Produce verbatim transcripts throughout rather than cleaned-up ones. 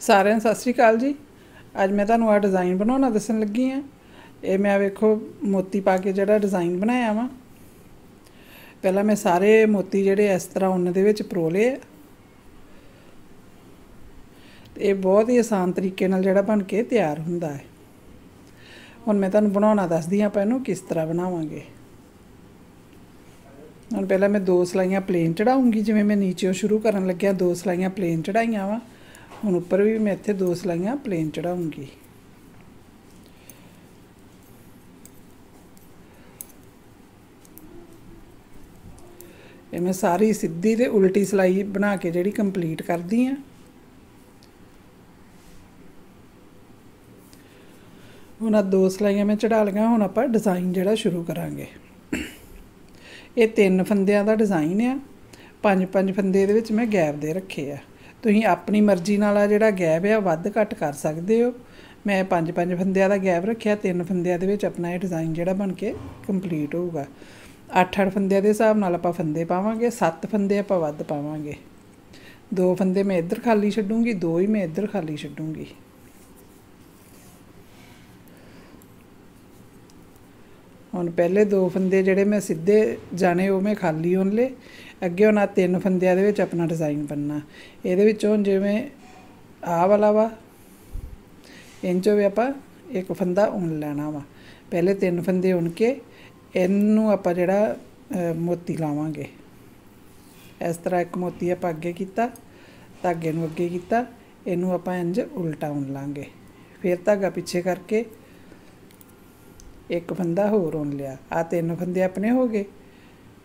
सारे सत श्री अकाल जी। अज मैं तुहानू आ डिज़ाइन बनाना दसन लगी हाँ। ये मैं वेखो मोती पा के जिहड़ा डिज़ाइन बनाया वा। पहला मैं सारे मोती जिहड़े इस तरह उन्न दे विच परोले। ये बहुत ही आसान तरीके नाल जिहड़ा बन के तैयार हुंदा है। हुण मैं तुहानू बनाउणा दसदी आं, आपां इहनू किस तरह बनावांगे। हुण पहला मैं दो सलाइयां प्लेन चढ़ाऊँगी, जिवें मैं नीचे शुरू करन लग्गिया दो सलाइयां प्लेन चढ़ाइयां वा। हुण उपर भी मैं इत्थे दो सलाइयां प्लेन चढ़ाऊँगी। मैं सारी सिद्धी ते उल्टी सलाई बना के जिहड़ी कंप्लीट करदी आं। हुण आ दो सलाइयां मैं चढ़ा लगा। हुण आपां डिज़ाइन जिहड़ा शुरू करांगे। ये तीन फंदियां दा डिज़ाइन आ। पंज पंज फंदे इहदे विच मैं गैप दे रखे आ। तुसीं अपनी मर्जी नाल जिहड़ा गैप आ वध घट कर सकदे हो। मैं पंज पंज फंदियां दा गैप रखिया। तीन फंदियां दे विच अपना ये डिज़ाइन जिहड़ा बन के कंप्लीट होऊगा। अठ अठ फंदियां दे हिसाब नाल आपां फंदे पावांगे। सत्त फंदे आपां वध पावांगे। दो फंदे मैं इधर खाली छड्डूंगी, दो ही मैं इधर खाली छड्डूंगी। हुण पहले दो फंदे जिहड़े मैं सीधे जाने वो मैं खाली होने ले। अगे हुण आ तीन फंदियां दे विच अपना डिज़ाइन बनना। इहदे विच हुण जिवें आ वाला वा इंच होवे आपां एक फंदा उन लैणा वा। पहले तीन फंदे उन के इनू आपां जिहड़ा मोती लावांगे। इस तरह एक मोती आपां अगे कीता, धागे नूं अगे कीता, इनू आपां इंज उल्टा उन लांगे। फिर धागा पिछे करके एक फंदा होर उन लिया। आ तीन फंदे अपने हो गए।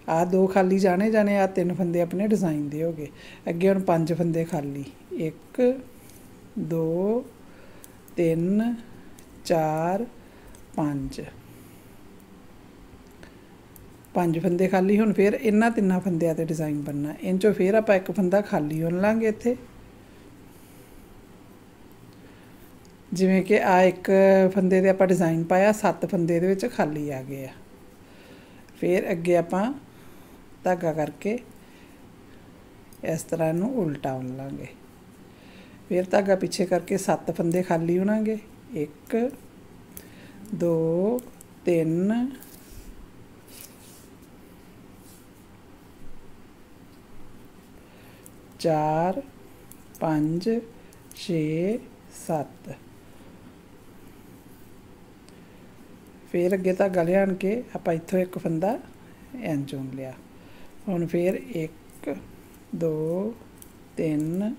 आ दो खाली जाने जाने, आ तीन फंदे अपने डिज़ाइन दे हो गए। अगे हुण पंज फंदे खाली, एक दो तीन चार पंज, पंज फंदे खाली। हुण फिर इन्हां तिन्नां फंदियां ते डिज़ाइन बनना। इंचों फिर आपां एक फंदा खाली उन लांगे। इत्थे जिमें कि आ एक फंदे दे आपां डिज़ाइन पाया, सत्त फंदे दे विच खाली आ गए। फिर अगे आपां धागा करके इस तरह नूं उल्टा उन लांगे। फिर धागा पिछे करके सत्त फंदे खाली होणांगे। एक दो तीन चार पंज छे सत्त। फिर अगे धागा लिया के आप इतों एक फंदा इंज उन लिया। हुण फिर एक दो तीन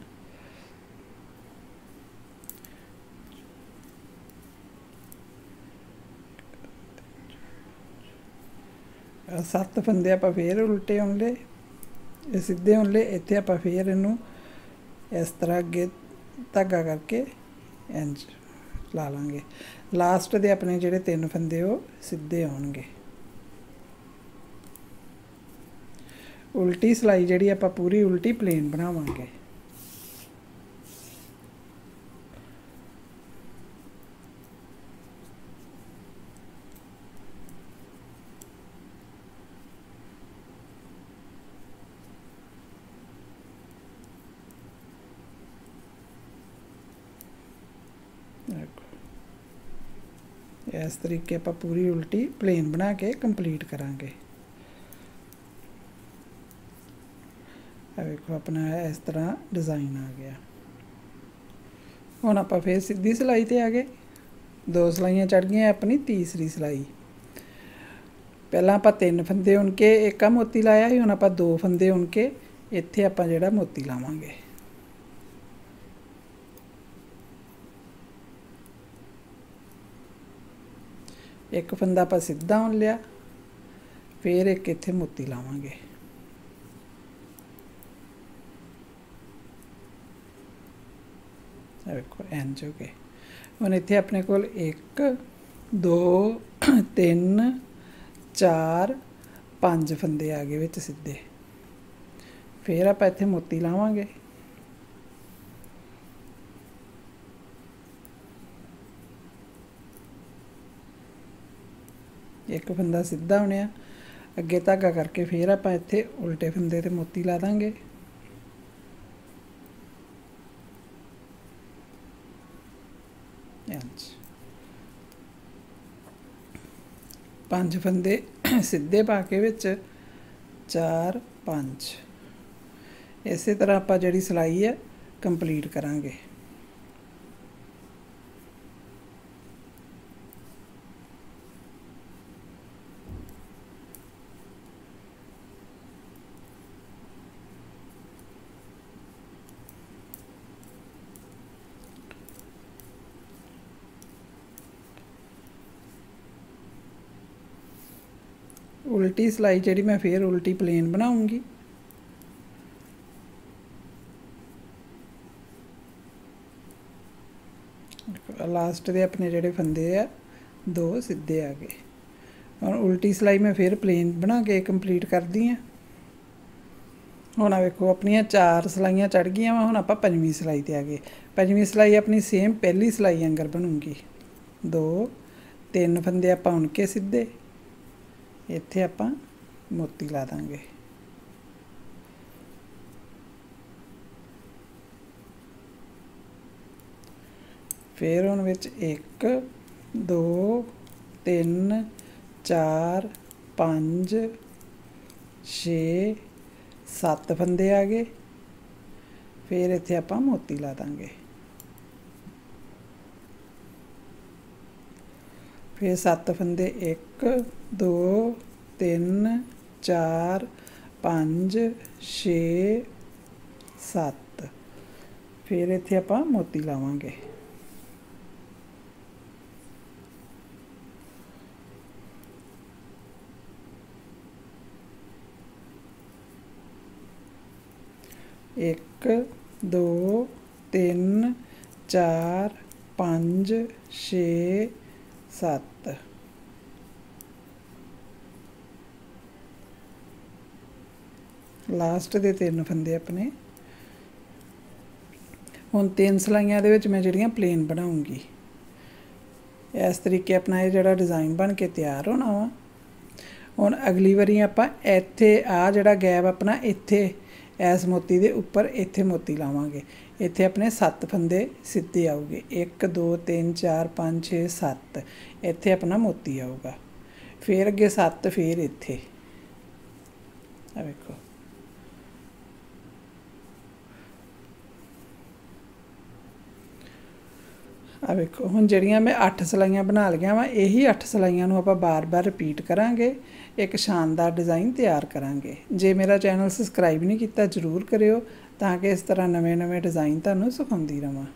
सत्त फंदे आप फिर उल्टे उन ले, सीधे उन ले। इत्थे आप फिर इनू इस तरह अगे धागा करके इंज ला लांगे। लास्ट दे अपने जिहड़े तीन फंदे वो सीधे आउणगे। उल्टी सिलाई जिहड़ी आपां पूरी उल्टी प्लेन बनावांगे। इस तरीके आप पूरी उल्टी प्लेन बना के कंप्लीट करांगे। देखो अपना इस तरह डिज़ाइन आ गया। हुण आप फिर सीधी सिलाई ते आ गए। दो सिलाइयां चढ़ गई, अपनी तीसरी सिलाई। पहला आप तीन फंदे उन के एक मोती लाया ही। हुण आप दो फंदे उन के इत्थे आप जिहड़ा मोती लावांगे। एक फंदा आप सीधा उन लिया, फिर एक इत्थे मोती लावांगे। देखो इंज हो गए। हुण इत्थे अपने कोल एक दो तीन चार पंज फंदे आ गए विच सीधे। फिर आप इत्थे मोती लावांगे। एक फंदा सीधा होने अगे धागा करके फिर आप इत्थे उल्टे फंदे ते मोती ला देंगे। पांच फंदे सीधे पा के विच चार पांच इस तरह आप जिहड़ी सिलाई है कंप्लीट करांगे। उल्टी सिलाई जी मैं फिर उल्टी प्लेन बनाऊंगी। लास्ट के अपने जोड़े फंदे है दो सीधे आ गए और उल्टी सिलाई मैं फिर प्लेन बना के कंप्लीट कर दी है। हुण वेखो अपनिया चार सिलाइया चढ़ गई वा। हुण आपां पंजवीं सिलाई ते आ गए। पंजवीं सिलाई अपनी सेम पहली सिलाई आंगर बनूंगी। दो तीन फंदे आपां उन के सीधे इत्थे आपां मोती ला देंगे। फिर उन विच एक दो तीन चार पाँच छे सत्त फंदे आ गए। फिर इत्थे आपां मोती ला देंगे। फिर सत्त फंदे एक दो तीन चार पाँच छे सत्त। फिर इत्थे आपां मोती लावांगे। एक दो तीन चार पाँच छे सत्त। लास्ट के तीन फंदे अपने। हुण तीन सिलाइयां दे विच मैं जिहड़ियां प्लेन बनाऊंगी। इस तरीके अपना यह जिहड़ा डिज़ाइन बन के तैयार होना वा। हुण अगली वारी आपां इत्थे आ जिहड़ा गैप अपना इत्थे इस मोती के उपर इत्थे मोती लावांगे। इत्थे अपने सत्त फंदे सीधे आऊगे। एक दो तीन चार पाँच छे सत्त इत्थे अपना मोती आऊगा। फिर अगे सत्त फिर इत्थे देखो आ वेखो। हुण जिहड़ियां मैं अठ सिलाइयां बना लियां वा यही अठ सिलाइयां नूं आपां बार बार रिपीट करांगे। एक शानदार डिज़ाइन तैयार करांगे। जे मेरा चैनल सबसक्राइब नहीं कीता जरूर करियो ताकि इस तरह नवें नवें डिज़ाइन तुहानूं सिखाउंदी रहां।